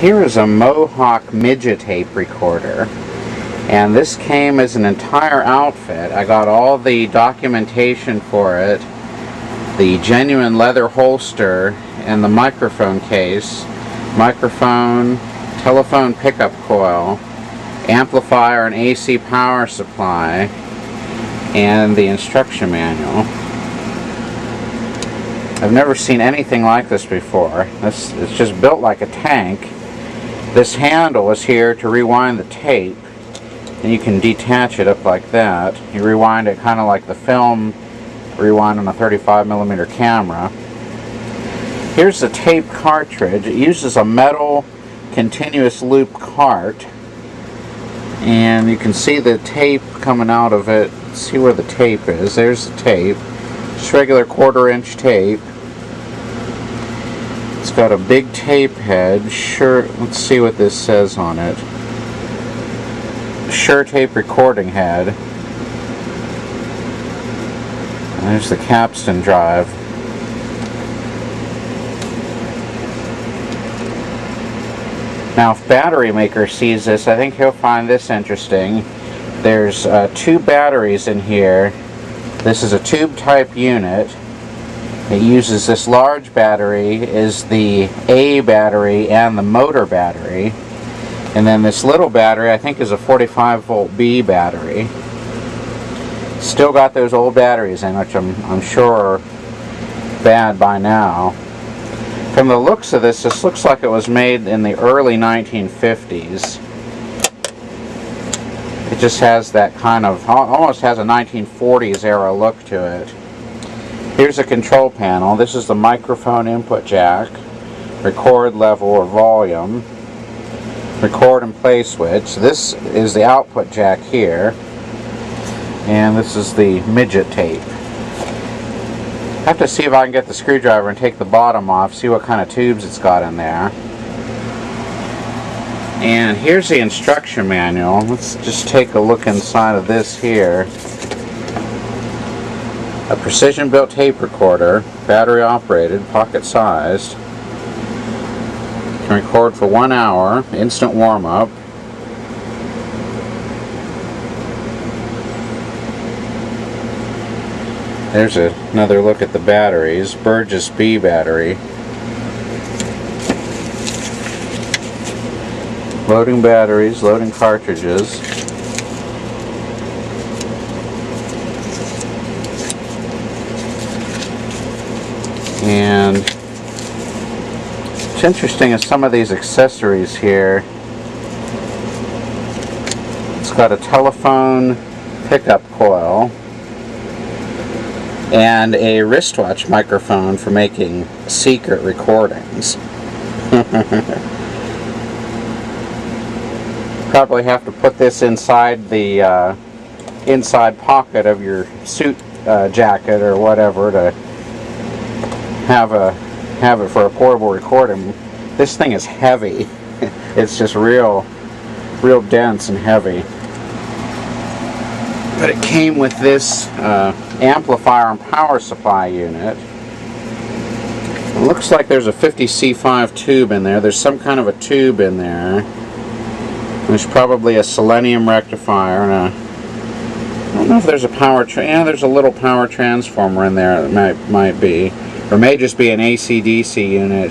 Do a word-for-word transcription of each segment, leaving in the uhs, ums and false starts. here is a Mohawk Midgetape recorder, and this came as an entire outfit. I got all the documentation for it, the genuine leather holster, and the microphone case, microphone, telephone pickup coil, amplifier and A C power supply, and the instruction manual. I've never seen anything like this before. This, it's just built like a tank. This handle is here to rewind the tape, and you can detach it up like that. You rewind it kind of like the film rewind on a thirty-five millimeter camera. Here's the tape cartridge. It uses a metal continuous loop cart, and you can see the tape coming out of it. See where the tape is. There's the tape. It's regular quarter-inch tape. It's got a big tape head. Sure, let's see what this says on it. Shure tape recording head. And there's the capstan drive. Now, if Battery Maker sees this, I think he'll find this interesting. There's uh, two batteries in here. This is a tube-type unit. It uses this large battery, is the A battery and the motor battery. And then this little battery, I think, is a forty-five volt B battery. Still got those old batteries in, which I'm, I'm sure are bad by now. From the looks of this, this looks like it was made in the early nineteen fifties. It just has that kind of, almost has a nineteen forties era look to it. Here's a control panel. This is the microphone input jack, record level or volume, record and play switch. This is the output jack here, and this is the Midgetape. I have to see if I can get the screwdriver and take the bottom off, see what kind of tubes it's got in there. And here's the instruction manual. Let's just take a look inside of this here. A precision-built tape recorder, battery-operated, pocket-sized. Can record for one hour, instant warm-up. There's a, another look at the batteries. Burgess B battery. Loading batteries, loading cartridges. And what's interesting is some of these accessories here. It's got a telephone pickup coil and a wristwatch microphone for making secret recordings. Probably have to put this inside the uh, inside pocket of your suit uh, jacket or whatever to have a have it for a portable recording. This thing is heavy. It's just real, real dense and heavy. But it came with this uh, amplifier and power supply unit. It looks like there's a fifty C five tube in there. There's some kind of a tube in there. There's probably a selenium rectifier and a, I don't know if there's a power, tra yeah, there's a little power transformer in there. It might, might be, or may just be an A C D C unit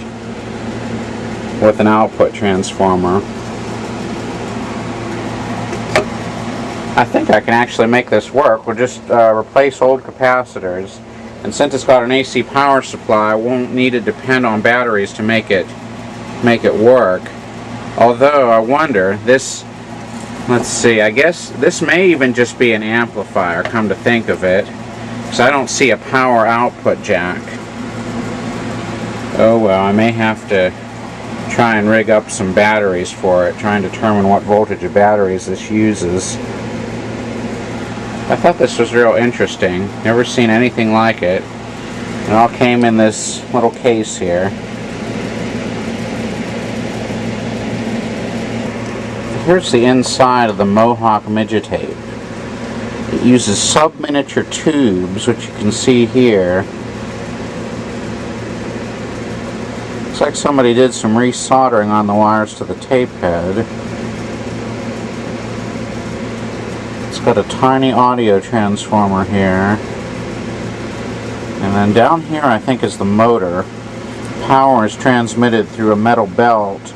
with an output transformer. I think I can actually make this work. We'll just uh, replace old capacitors, and since it's got an A C power supply, I won't need to depend on batteries to make it make it work. Although, I wonder, this, let's see, I guess this may even just be an amplifier, come to think of it, because I don't see a power output jack. Oh well, I may have to try and rig up some batteries for it, try and determine what voltage of batteries this uses. I thought this was real interesting. Never seen anything like it. It all came in this little case here. Here's the inside of the Mohawk Midgetape. It uses sub-miniature tubes, which you can see here. It's Looks like somebody did some re-soldering on the wires to the tape head. It's got a tiny audio transformer here. And then down here I think is the motor. Power is transmitted through a metal belt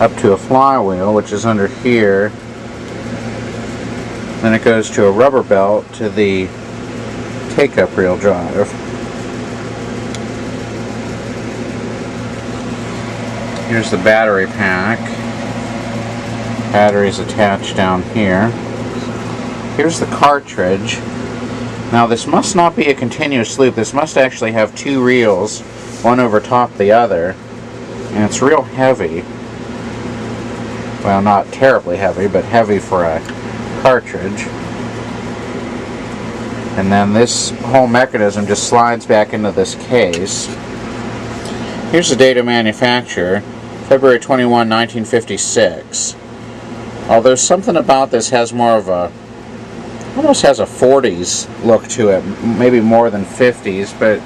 up to a flywheel, which is under here. Then it goes to a rubber belt to the take-up reel drive. Here's the battery pack. Battery's attached down here. Here's the cartridge. Now this must not be a continuous loop. This must actually have two reels, one over top the other. And it's real heavy. Well, not terribly heavy, but heavy for a cartridge. And then this whole mechanism just slides back into this case. Here's the date of manufacture, February twenty-first, nineteen fifty-six. Although something about this has more of a, almost has a forties look to it, maybe more than fifties, but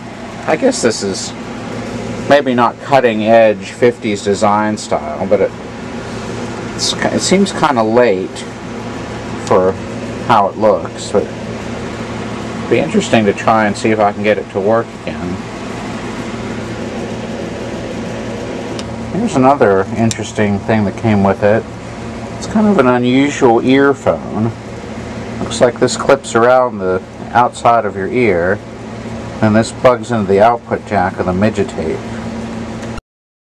I guess this is maybe not cutting edge fifties design style, but it, it's, it seems kind of late for how it looks, but it'd be interesting to try and see if I can get it to work again. Here's another interesting thing that came with it. It's kind of an unusual earphone. Looks like this clips around the outside of your ear, and this plugs into the output jack of the Midgetape.